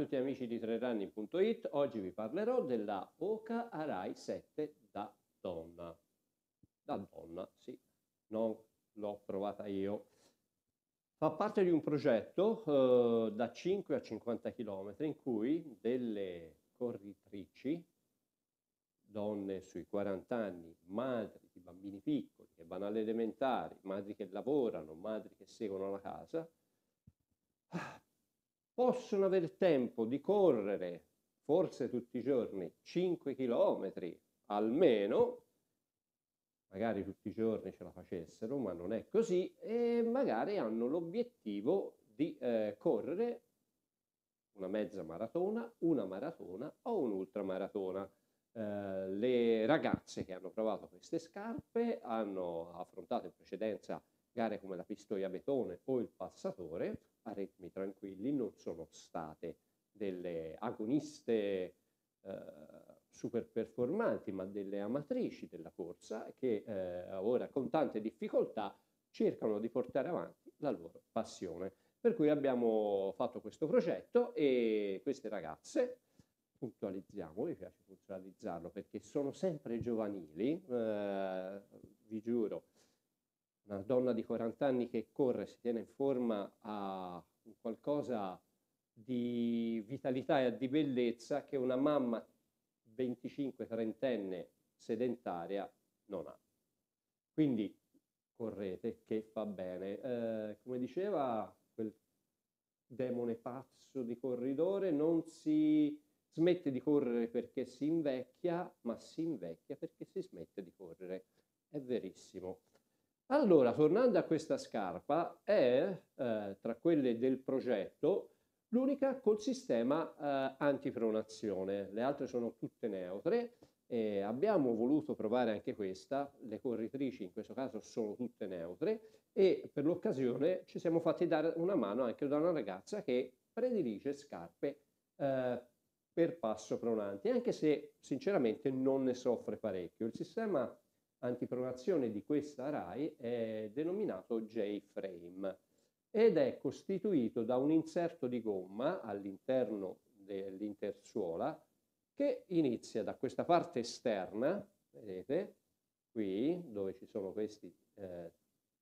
tutti amici di trailrunning.it, oggi vi parlerò della Hoka Arahi 7 da donna. Da donna, sì, non l'ho provata io. Fa parte di un progetto da 5 a 50 km in cui delle corritrici, donne sui 40 anni, madri di bambini piccoli che vanno alle elementari, madri che lavorano, madri che seguono la casa, possono avere tempo di correre, forse tutti i giorni, 5 km almeno, magari tutti i giorni ce la facessero, ma non è così, e magari hanno l'obiettivo di correre una mezza maratona, una maratona o un'ultramaratona. Le ragazze che hanno provato queste scarpe hanno affrontato in precedenza gare come la Pistoia Betone o il Passatore, a ritmi tranquilli, non sono state delle agoniste super performanti, ma delle amatrici della corsa che ora con tante difficoltà cercano di portare avanti la loro passione. Per cui abbiamo fatto questo progetto e queste ragazze, puntualizziamo, mi piace puntualizzarlo perché sono sempre giovanili, vi giuro, una donna di 40 anni che corre, si tiene in forma, ha qualcosa di vitalità e di bellezza che una mamma 25-30enne sedentaria non ha. Quindi correte che fa bene. Come diceva quel demone pazzo di corridore, non si smette di correre perché si invecchia, ma si invecchia perché si smette di correre. È verissimo. Allora, tornando a questa scarpa, è tra quelle del progetto l'unica col sistema antipronazione, le altre sono tutte neutre e abbiamo voluto provare anche questa. Le corritrici in questo caso sono tutte neutre e per l'occasione ci siamo fatti dare una mano anche da una ragazza che predilige scarpe per passo pronanti, anche se sinceramente non ne soffre parecchio. Il sistema antipronazione di questa Arahi è denominato J-Frame ed è costituito da un inserto di gomma all'interno dell'intersuola che inizia da questa parte esterna, vedete, qui dove ci sono questi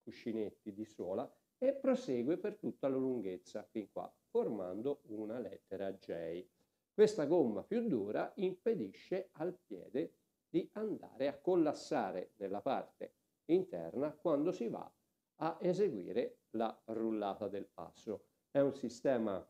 cuscinetti di suola, e prosegue per tutta la lunghezza fin qua, formando una lettera J. Questa gomma più dura impedisce al piede di andare a collassare nella parte interna quando si va a eseguire la rullata del passo. È un sistema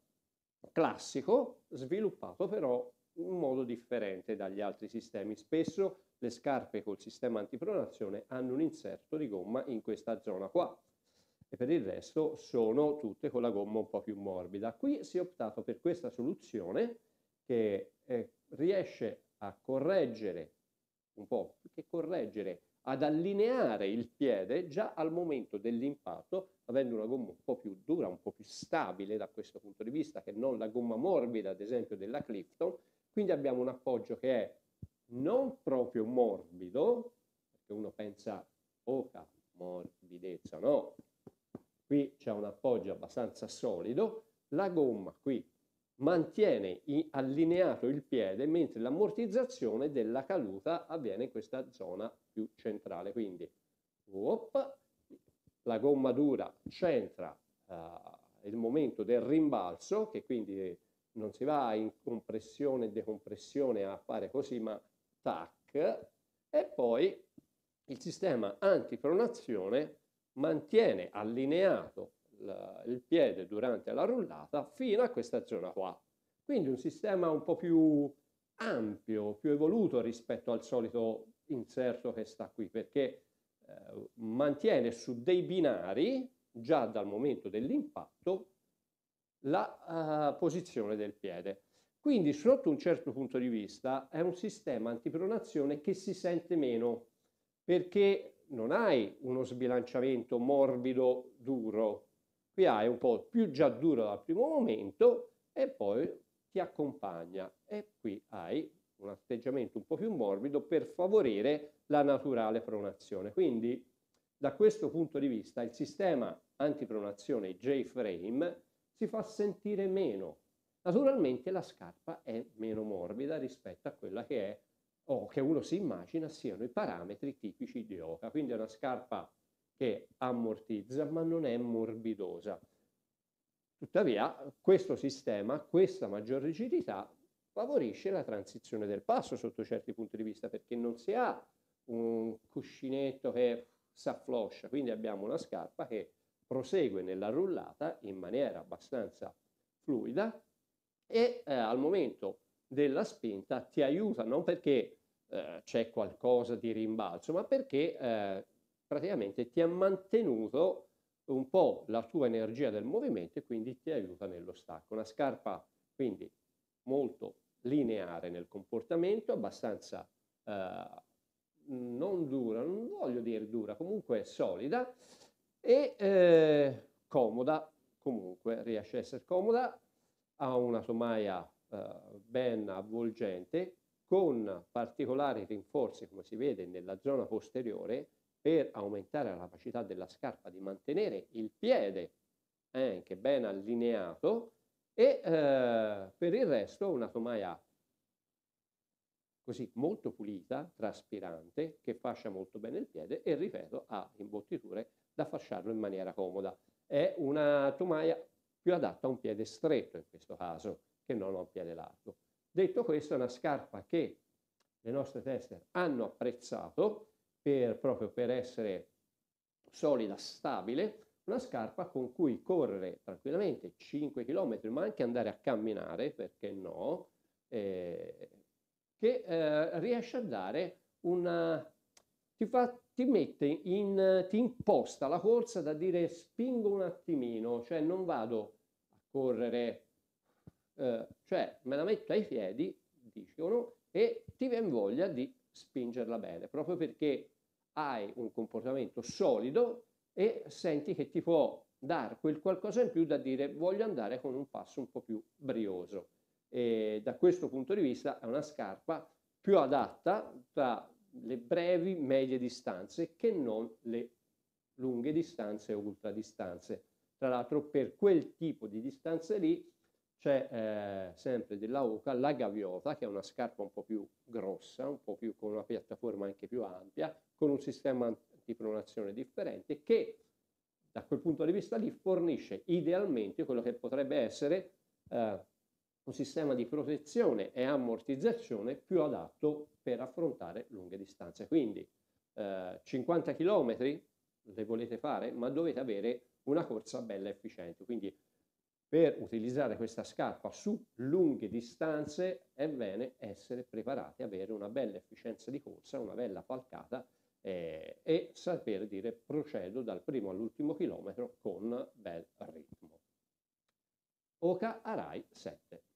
classico sviluppato però in modo differente dagli altri sistemi. Spesso le scarpe col sistema antipronazione hanno un inserto di gomma in questa zona qua e per il resto sono tutte con la gomma un po' più morbida. Qui si è optato per questa soluzione che riesce a correggere un po', più che correggere, ad allineare il piede già al momento dell'impatto, avendo una gomma un po' più dura, un po' più stabile da questo punto di vista, che non la gomma morbida, ad esempio, della Clifton. Quindi abbiamo un appoggio che è non proprio morbido, perché uno pensa, poca morbidezza, no? Qui c'è un appoggio abbastanza solido, la gomma qui mantiene allineato il piede, mentre l'ammortizzazione della caduta avviene in questa zona più centrale. Quindi la gomma dura centra il momento del rimbalzo, che quindi non si va in compressione e decompressione a fare così, ma tac, e poi il sistema antipronazione mantiene allineato il piede durante la rullata fino a questa zona qua. Quindi un sistema un po' più ampio, più evoluto rispetto al solito inserto che sta qui, perché mantiene su dei binari già dal momento dell'impatto la posizione del piede. Quindi sotto un certo punto di vista è un sistema antipronazione che si sente meno, perché non hai uno sbilanciamento morbido duro. Qui hai un po' più già duro dal primo momento e poi ti accompagna, e qui hai un atteggiamento un po' più morbido per favorire la naturale pronazione. Quindi da questo punto di vista il sistema antipronazione J-Frame si fa sentire meno, Naturalmente la scarpa è meno morbida rispetto a quella che è o che uno si immagina siano i parametri tipici di Hoka, quindi è una scarpa che ammortizza ma non è morbidosa. Tuttavia questo sistema, questa maggior rigidità, favorisce la transizione del passo sotto certi punti di vista, perché non si ha un cuscinetto che s'affloscia, quindi abbiamo una scarpa che prosegue nella rullata in maniera abbastanza fluida e al momento della spinta ti aiuta, non perché c'è qualcosa di rimbalzo, ma perché praticamente ti ha mantenuto un po' la tua energia del movimento e quindi ti aiuta nello stacco. Una scarpa quindi molto lineare nel comportamento, abbastanza non dura, non voglio dire dura, comunque solida e comoda, comunque riesce a essere comoda, ha una tomaia ben avvolgente con particolari rinforzi, come si vede, nella zona posteriore per aumentare la capacità della scarpa di mantenere il piede anche ben allineato e per il resto una tomaia così molto pulita, traspirante, che fascia molto bene il piede e, ripeto, ha imbottiture da fasciarlo in maniera comoda. È una tomaia più adatta a un piede stretto in questo caso che non a un piede largo. Detto questo, è una scarpa che le nostre tester hanno apprezzato proprio per essere solida, stabile, una scarpa con cui correre tranquillamente 5 km, ma anche andare a camminare, perché no, che riesce a dare una... ti imposta la corsa da dire spingo un attimino, cioè non vado a correre, cioè me la metto ai piedi, dicono, e ti viene voglia di spingerla bene, proprio perché hai un comportamento solido e senti che ti può dare quel qualcosa in più da dire voglio andare con un passo un po' più brioso. E da questo punto di vista è una scarpa più adatta tra le brevi, medie distanze che non le lunghe distanze o ultradistanze. Tra l'altro per quel tipo di distanze lì c'è sempre della Hoka la Gaviota, che è una scarpa un po' più grossa, un po' più con una piattaforma anche più ampia, con un sistema di pronazione differente, che da quel punto di vista lì fornisce idealmente quello che potrebbe essere un sistema di protezione e ammortizzazione più adatto per affrontare lunghe distanze. Quindi 50 km le volete fare, ma dovete avere una corsa bella efficiente, quindi per utilizzare questa scarpa su lunghe distanze è bene essere preparati, avere una bella efficienza di corsa, una bella falcata e saper dire procedo dal primo all'ultimo chilometro con bel ritmo. Hoka Arahi 7.